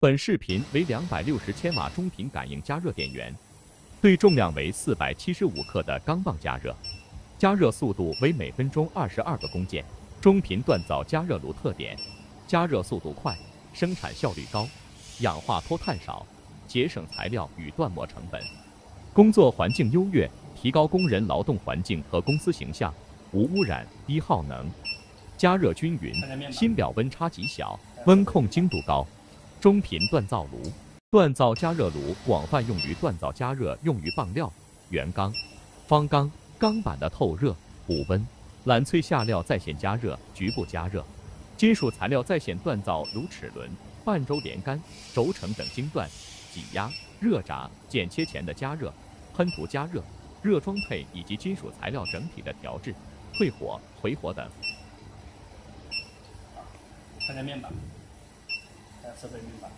本视频为260千瓦中频感应加热电源，对重量为475克的钢棒加热，加热速度为每分钟22个公件。中频锻造加热炉特点：加热速度快，生产效率高，氧化脱碳少，节省材料与锻磨成本，工作环境优越，提高工人劳动环境和公司形象，无污染、低耗能，加热均匀，芯表温差极小，温控精度高。 中频锻造炉，锻造加热炉广泛用于锻造加热，用于棒料、圆钢、方钢、钢板的透热、补温、揽萃下料在线加热、局部加热、金属材料在线锻造炉齿轮、半周连杆、轴承等精锻、挤压、热轧、剪切前的加热、喷涂加热、热装配以及金属材料整体的调制、退火、回火等。看下面板。 设备面板。